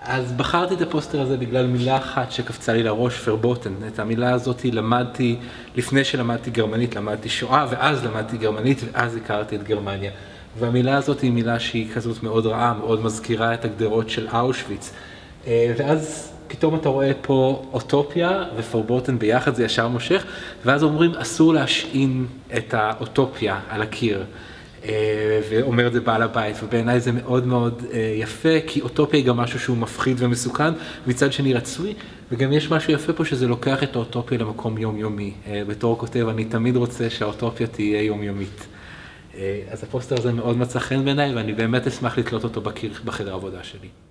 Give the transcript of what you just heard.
אז בחרתי את הפוסטר הזה בגלל מילה אחת שקפצה לי לראש, פרבוטן. את המילה הזאת למדתי, לפני שלמדתי גרמנית, למדתי שואה, ואז למדתי גרמנית, ואז הכרתי את גרמניה. והמילה הזאת היא מילה שהיא כזאת מאוד רעה, מאוד מזכירה את הגדרות של אושוויץ. ואז פתאום אתה רואה פה אוטופיה ופרבוטן ביחד, זה ישר מושך, ואז אומרים אסור להשעין את האוטופיה על הקיר. ואומר את זה בעל הבית, ובעיניי זה מאוד מאוד יפה, כי אוטופיה היא גם משהו שהוא מפחיד ומסוכן, מצד שני רצוי, וגם יש משהו יפה פה שזה לוקח את האוטופיה למקום יומיומי. בתור כותב, אני תמיד רוצה שהאוטופיה תהיה יומיומית. אז הפוסטר הזה מאוד מצא חן בעיניי, ואני באמת אשמח לתלות אותו בחדר העבודה שלי.